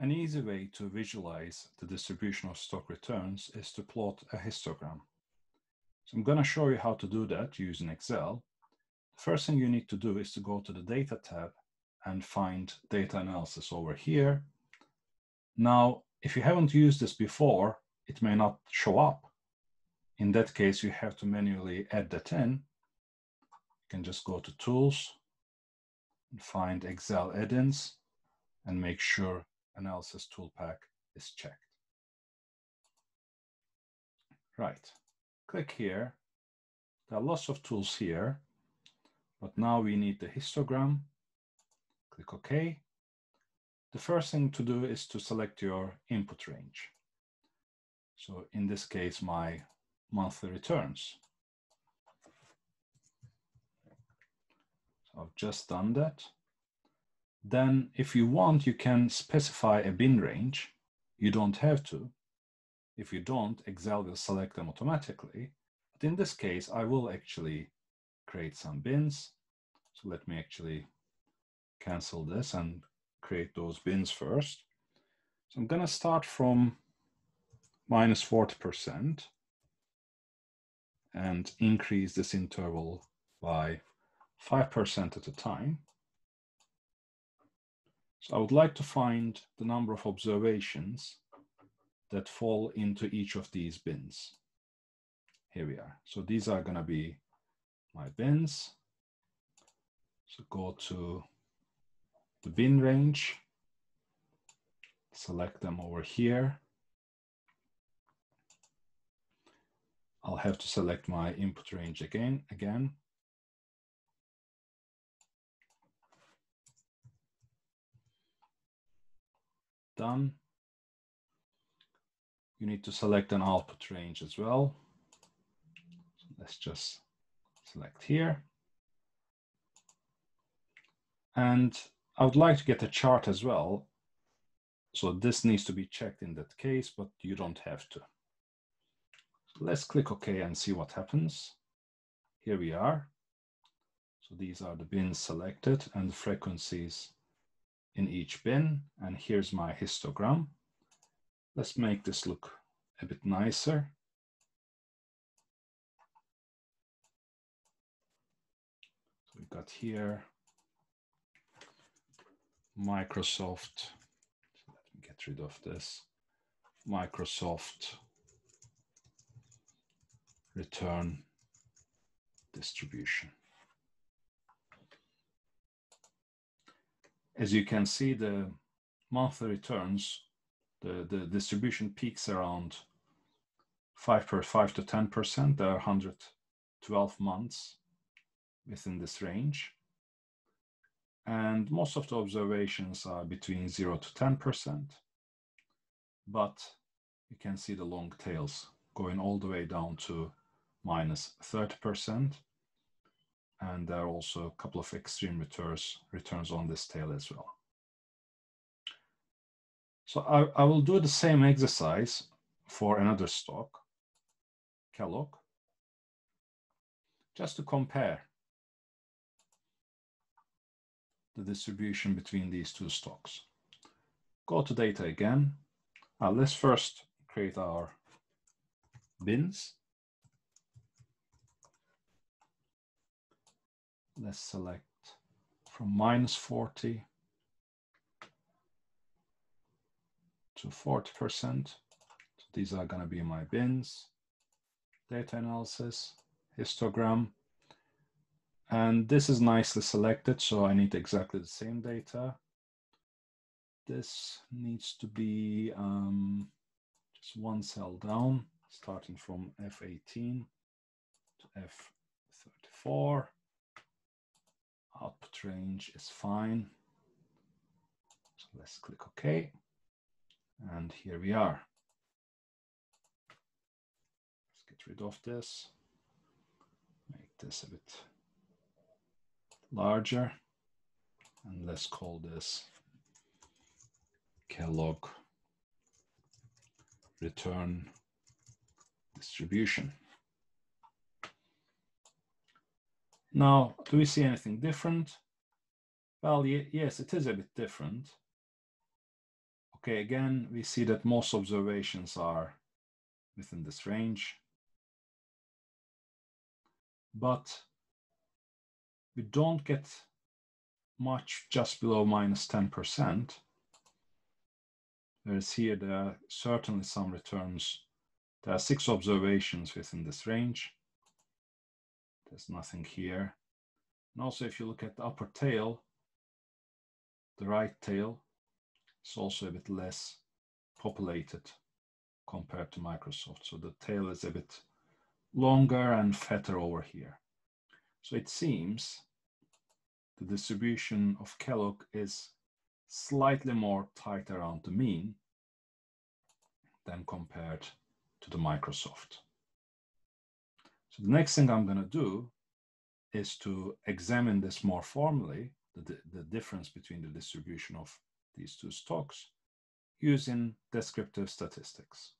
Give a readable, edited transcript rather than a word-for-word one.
An easy way to visualize the distribution of stock returns is to plot a histogram. So I'm going to show you how to do that using Excel. The first thing you need to do is to go to the Data tab and find Data Analysis over here. Now, if you haven't used this before, it may not show up. In that case, you have to manually add that in. You can just go to Tools and find Excel add-ins and make sure Analysis Toolpack is checked. Right, click here. There are lots of tools here, but now we need the histogram. Click OK. The first thing to do is to select your input range. So in this case, my monthly returns. So I've just done that. Then if you want, you can specify a bin range. You don't have to. If you don't, Excel will select them automatically. But in this case, I will actually create some bins. So let me actually cancel this and create those bins first. So I'm going to start from -40%. And increase this interval by 5% at a time. So I would like to find the number of observations that fall into each of these bins. Here we are. So these are going to be my bins. So go to the bin range, select them over here. I'll have to select my input range again. Done. You need to select an output range as well. So let's just select here. And I would like to get a chart as well. So this needs to be checked in that case, but you don't have to. Let's click OK and see what happens. Here we are. So these are the bins selected and the frequencies in each bin. And here's my histogram. Let's make this look a bit nicer. So we've got here Microsoft. So let me get rid of this. Microsoft return distribution. As you can see, the monthly returns, the distribution peaks around 5 to 10%. There are 112 months within this range. And most of the observations are between 0 to 10%. But you can see the long tails going all the way down to -30%. And there are also a couple of extreme returns on this tail as well. So I will do the same exercise for another stock, Kellogg, just to compare the distribution between these two stocks. Go to data again. Now let's first create our bins. Let's select from -40 to 40%. So these are going to be my bins, data analysis, histogram. And this is nicely selected, so I need exactly the same data. This needs to be just one cell down, starting from F18 to F34. Output range is fine. So let's click OK. And here we are. Let's get rid of this. Make this a bit larger. And let's call this Kellogg return distribution. Now, do we see anything different? Well, yes, it is a bit different. Okay, again, we see that most observations are within this range, but we don't get much just below -10%. Whereas here, there are certainly some returns. There are 6 observations within this range. There's nothing here. And also, if you look at the upper tail, the right tail is also a bit less populated compared to Microsoft. So the tail is a bit longer and fatter over here. So it seems the distribution of Kellogg is slightly more tight around the mean than compared to the Microsoft. So the next thing I'm going to do is to examine this more formally, the difference between the distribution of these two stocks using descriptive statistics.